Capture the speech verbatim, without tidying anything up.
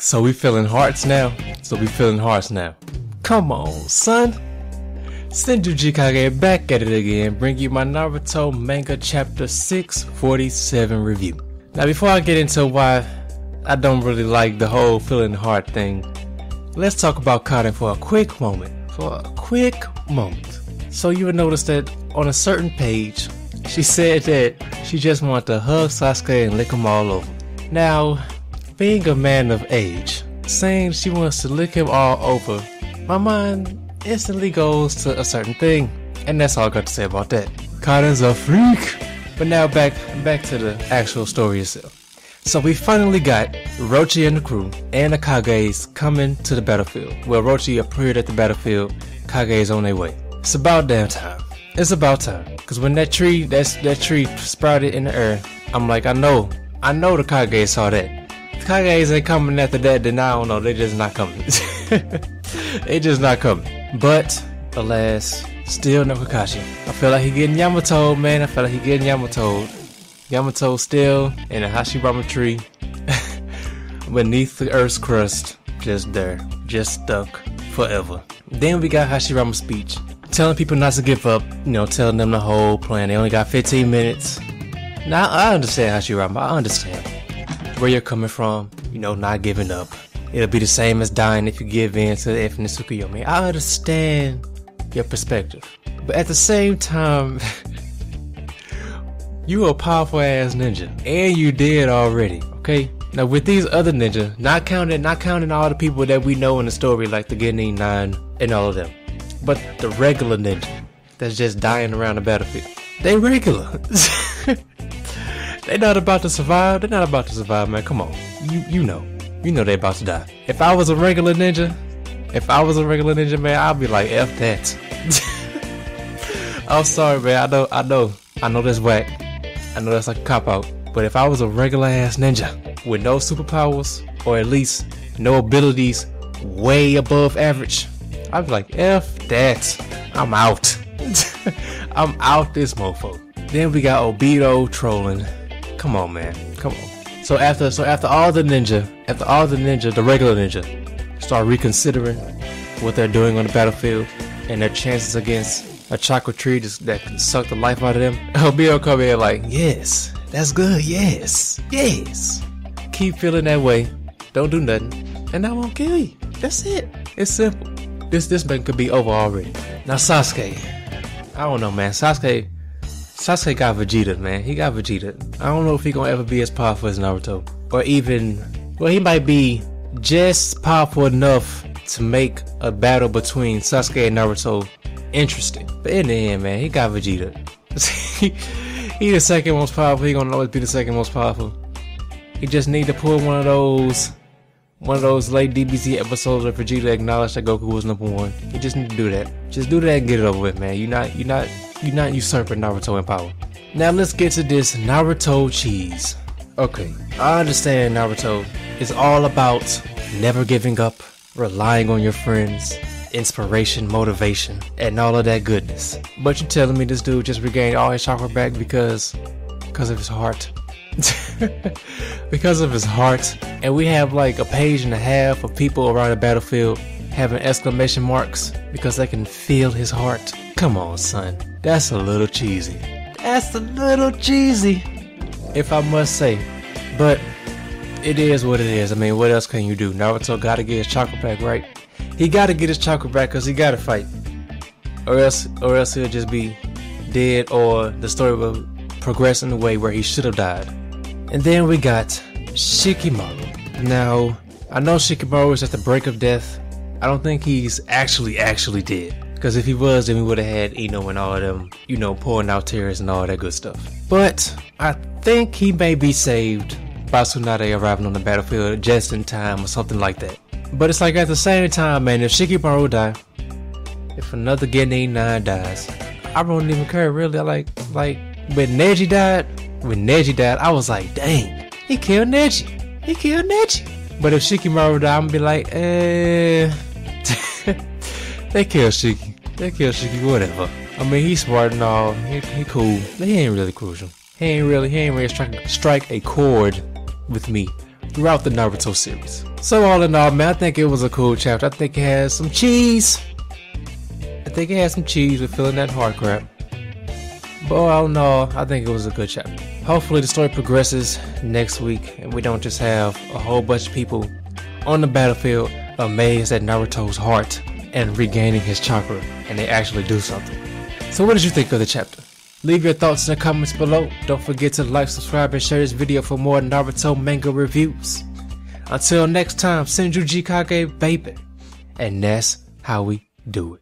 So we feeling hearts now? So we feeling hearts now. Come on, son. Senju Gkage back at it again, bring you my Naruto manga chapter six forty-seven review. Now before I get into why I don't really like the whole feeling heart thing, let's talk about Karin for a quick moment. For a quick moment. So you would notice that on a certain page, she said that she just wanted to hug Sasuke and lick him all over. Now, being a man of age, saying she wants to lick him all over, my mind instantly goes to a certain thing, and that's all I got to say about that. Karin's a freak! But now back back to the actual story itself. So we finally got Rochi and the crew and the Kages coming to the battlefield. Well, Rochi appeared at the battlefield, Kage's on their way. It's about damn time. It's about time. Cause when that tree, that's, that tree sprouted in the air, I'm like, I know, I know the Kage saw that. Kages ain't coming after that, then I don't know, they just not coming. They just not coming. But, alas, still no Kakashi. I feel like he getting Yamato, man, I feel like he getting Yamato. Yamato still in a Hashirama tree, beneath the earth's crust, just there, just stuck forever. Then we got Hashirama's speech, telling people not to give up, you know, telling them the whole plan. They only got fifteen minutes. Now, I understand Hashirama, I understand where you're coming from, you know, not giving up. It'll be the same as dying if you give in to the infinite sukuyomi. I understand your perspective, but at the same time, you a powerful ass ninja, and you did already, okay? Now with these other ninja, not counting, not counting all the people that we know in the story, like the Genin nine and all of them, but the regular ninja that's just dying around the battlefield, they regular. They not about to survive. They're not about to survive, man. Come on. You you know. You know they about to die. If I was a regular ninja, if I was a regular ninja, man, I'd be like, F that. I'm sorry, man. I know, I know. I know that's whack. I know that's like a cop-out. But if I was a regular ass ninja with no superpowers, or at least no abilities way above average, I'd be like, F that. I'm out. I'm out this mofo. Then we got Obito trolling. Come on, man. Come on. So after, so after all the ninja, after all the ninja, the regular ninja, start reconsidering what they're doing on the battlefield and their chances against a chakra tree just, that can suck the life out of them. Obito come in like, yes, that's good, yes, yes. Keep feeling that way. Don't do nothing, and I won't kill you. That's it. It's simple. This this thing could be over already. Now Sasuke, I don't know, man. Sasuke. Sasuke got Vegeta, man. He got Vegeta. I don't know if he gonna ever be as powerful as Naruto. Or even... Well, he might be just powerful enough to make a battle between Sasuke and Naruto interesting. But in the end, man, he got Vegeta. He the second most powerful. He gonna always be the second most powerful. He just need to pull one of those... One of those late D B Z episodes where Vegeta acknowledged that Goku was number one. You just need to do that. Just do that and get it over with, man. You're not... You're not... You're not usurping Naruto in power. Now let's get to this Naruto cheese. Okay, I understand Naruto. It's all about never giving up, relying on your friends, inspiration, motivation, and all of that goodness. But you're telling me this dude just regained all his chakra back because, because of his heart. Because of his heart. And we have like a page and a half of people around the battlefield having exclamation marks because they can feel his heart. Come on, son. That's a little cheesy. That's a little cheesy, if I must say. But it is what it is. I mean, what else can you do? Naruto gotta get his chakra back, right? He gotta get his chakra back because he gotta fight, or else, or else he'll just be dead, or the story will progress in a way where he should have died. And then we got Shikamaru. Now, I know Shikamaru is at the brink of death. I don't think he's actually actually dead. Because if he was, then we would have had Eno and all of them, you know, pouring out tears and all that good stuff. But I think he may be saved by Tsunade arriving on the battlefield just in time or something like that. But it's like at the same time, man, if Shikamaru die, if another Genin nine dies, I don't even care really. I like, like, when Neji died, when Neji died, I was like, dang, he killed Neji. He killed Neji. But if Shikamaru died, I'm gonna be like, eh... They kill Shiki. They kill Shiki, whatever. I mean, he's smart and all. He, he cool. But he ain't really crucial. He ain't really, he ain't really strike, strike a chord with me. throughout the Naruto series. So all in all, man, I think it was a cool chapter. I think it has some cheese. I think it had some cheese with filling that hard crap. But all in all, I think it was a good chapter. Hopefully the story progresses next week and we don't just have a whole bunch of people on the battlefield amazed at Naruto's heart and regaining his chakra, and they actually do something. So what did you think of the chapter? Leave your thoughts in the comments below. Don't forget to like, subscribe, and share this video for more Naruto manga reviews. Until next time, Senju Gkage, baby. And that's how we do it.